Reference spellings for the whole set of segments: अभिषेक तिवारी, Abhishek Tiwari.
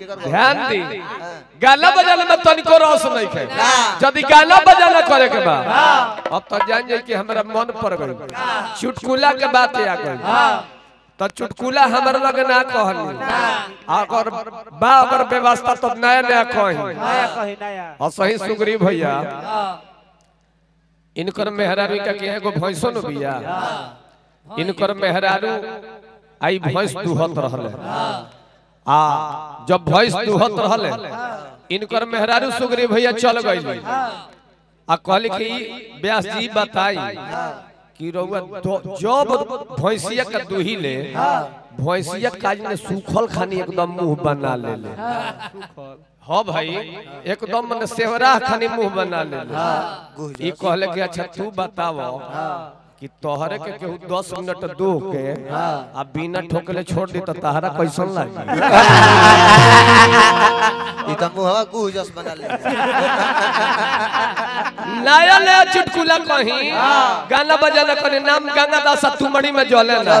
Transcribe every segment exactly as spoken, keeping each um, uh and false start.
ध्यान दी गाना बजाना में तनिको रस नहीं है। यदि गाना बजाना करे के बा अब तो जान जाए कि हमरा मन पर गई चुटकुला के बात आ गई तो चुटकुला हमर लगे ना कहनी अगर बा अगर व्यवस्था तो नया नया कही और सही सुग्रीव भैया इनकर मेहरारू का के एगो भैंसो न बिया इनकर मेहरारू आई भैंस दुहत रहले आ जब भैंस दुहत रहले इनकर मेहरारू सुग्रीव भैया चल गइली आ कहली कि व्यास जी बताई कि रउआ जब भैंसिया के दुही ले भैंसिया काज ने सूखल खानी एकदम मुंह बना लेले हो भाई एकदम मने सेवरा खानी मुंह बना लेले। ई कहले कि अच्छा तू बतावो कि तोहरे के केहू दस मिनट दो के आ बिना ठोकले छोड़ दी तो तहरा कैसन लागी ई त मुहवा गुजस बना ले नया नया चुटकुला कही गाना बजाना कने नाम गंगा दास तुमड़ी में जले ना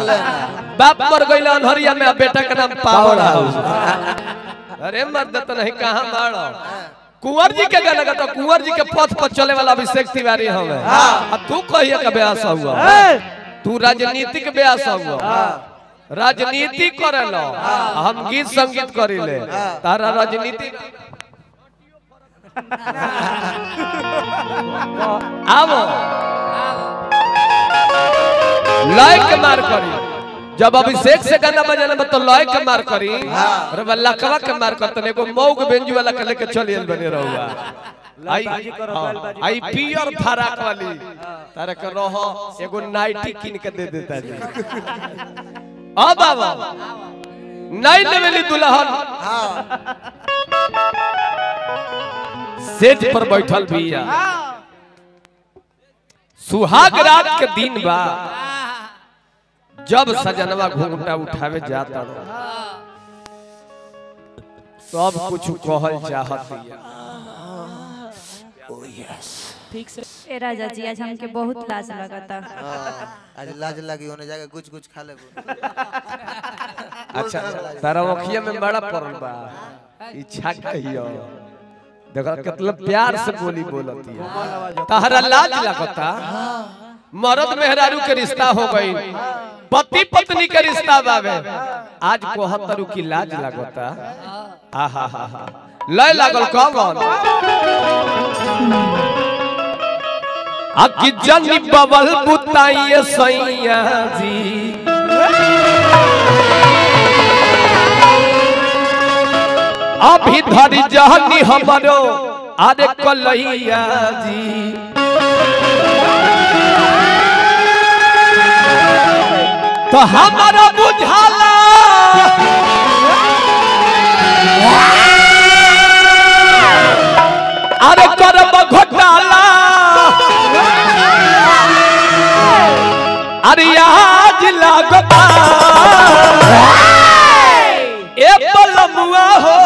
बाप मर गइल अनहरिया में बेटा के नाम पावर हाउस। अरे मर्द त नहीं कहां मारो कुंवर जी के गाना तो कुंवर जी के पथ पर चले वाला अभिषेक तिवारी हमें अब तू कहिए का ब्यास हुआ तू राजनीति के ब्यास हुआ राजनीति करे लो हम गीत संगीत करी ले तारा राजनीति आवो लाइक मार करी जब अभिषेक से गाना बजाना में तो लय के मार करी अरे लकवा के मार कर तने को मौग बेंजू वाला के लेके चलिए बने रहूगा आई आई पियर फराक वाली तारे के रहो एगो नाइटी किन के दे देता जी आ बाबा नाइ देवेली दुल्हन सेट पर बैठल भैया सुहाग रात के दिन बा जब सजनवा घूमटा उठावे जाता सब कुछ कहल चाहत ओ यस ठीक से ए राजा जी आज हमके बहुत लाज लगता आज लाज लगी होने जाके कुछ कुछ खा लेबो अच्छा तारा ओखिया में बड़ा परल बा इच्छा कहियो देखो कितना प्यार से बोली बोलती है तहरा लाज लगता मर्द मेहरारू के रिश्ता हो गई पति पत्नी के रिश्ता बावे आज कोहतरू की लाज लगता आहा हा हा लय लागल कौन आकी जनी बबल बुताइए सैया जी अभी धरी जहनी हमरो आरे कलैया जी तो हमारा बुझाला अरे करब घोटाला अरे आज लगता ए बलमुआ हो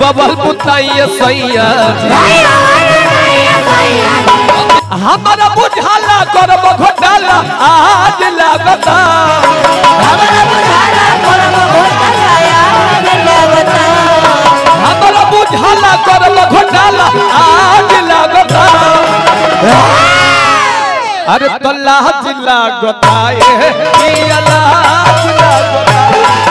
बबल बुताइए सैया हमारा बुझाला करब घोटाला आज लगता हमारा बुझाला करब घोटाला आज लगता हमारा बुझाला करब घोटाला आज लगता अरे तो लाज लगता ए लाज लगता तो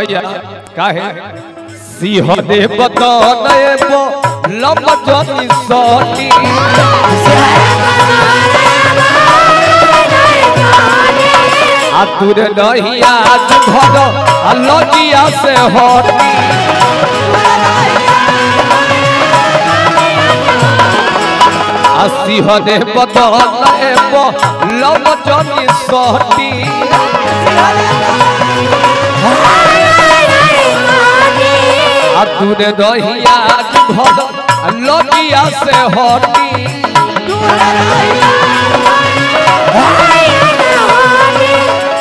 भैया काहे सिंह दे बतने बो लम्बा जोनी सोनी आतुर नहीं आज भरो अलगिया से होती सिंह दे बतने बो लम्बा जोनी सोनी दूर दहिया लगिया से होती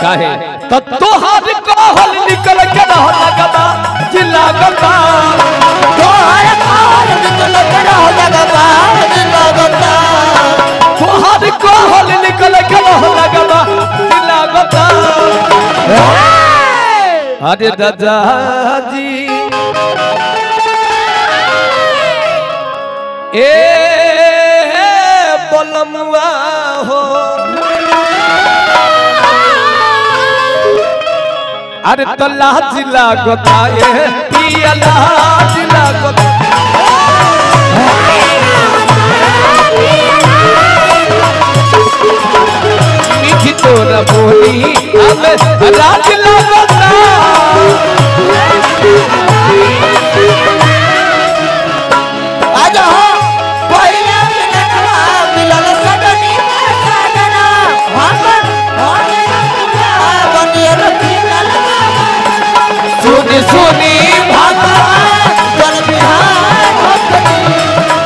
काहे तो तोहर कहल निकल के रह लगता जिला गता तोहर कहल निकल के रह लगता जिला गता तोहर कहल निकल के रह लगता जिला गता। अरे दादा जी ए बलमुआ हो अरे तो लाज लागता ए पिया लाज लागता मीठी तोरा बोली अब लाज लागता सुनी भागा जल बिहार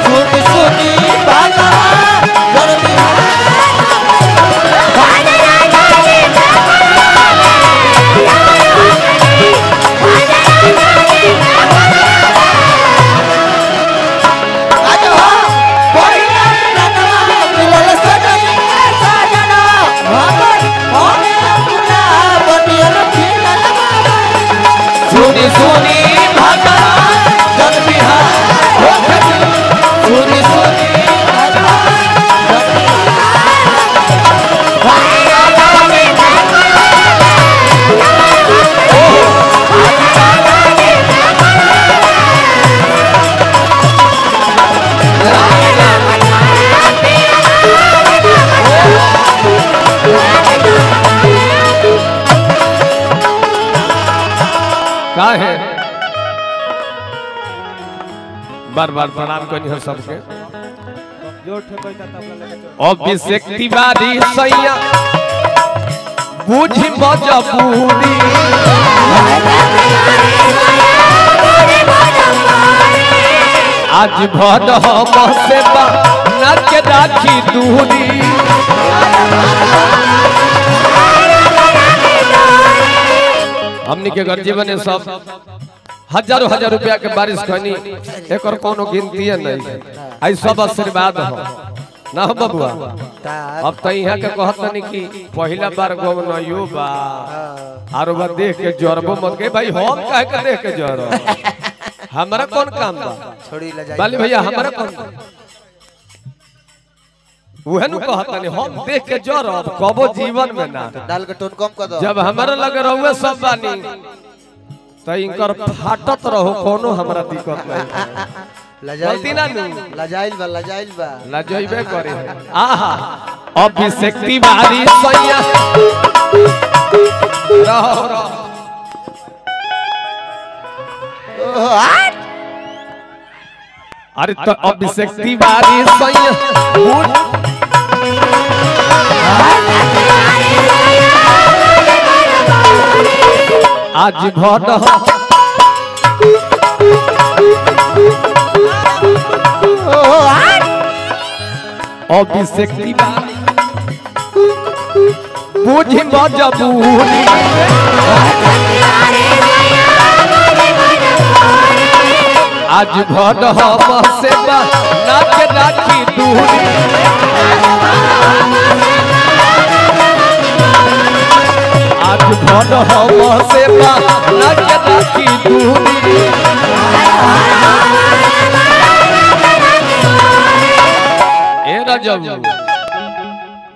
सुनी सुनी भागा जल सोनी भागा जल बिहार सोनी सोनी भागा जल है। बार बार प्रणाम करिए सबके। अभिषेक तिवारी सैया बुझि मजबूरी आज भद से न के राखी दूरी हमनी के घर जीवन में सब हजारों हजार रुपया के बारिश खनी एक और कोनो गिनती नहीं आई सब आशीर्वाद हो ना हो बबुआ। अब त यहां के कहत नहीं कि पहला बार गवनयो बा आरो बा देख के जरबो मत के भाई हम कह के देख के जरो हमरा कौन काम बा छोड़ी ले जाई बाली भैया हमरा कौन उहनु कहतनी हम देख के जरब कबो जीवन में ना डाल के टोन कम कर दो जब हमरा लगे रहवे सब बानी त इनकर फाटत रहो कोनो हमरा दिक्कत नहीं लजाइल ना लजाइल बा लजाइल बा लजइबे करे। आहा अभिषेक तिवारी सैया रहो रहो आ अरे तो अभिषेक तिवारी सैया आज भर अभिषेक तिवारी बुझि मजबूरी आज भर से नाच राखी दूरी आज भर से नाच राखी दूरी ए रजब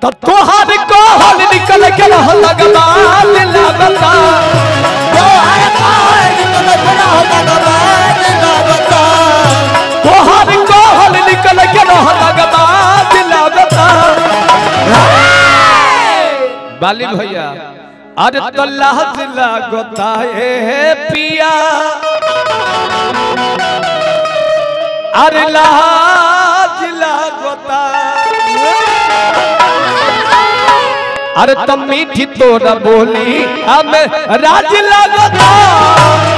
तो तोहर कहल निकल के रह लगता दिल लगता बाली भैया अरे तो लाज लगता है पिया, अरे लाज लगता, अरे तो मीठी तोरा बोली अब राज लगता।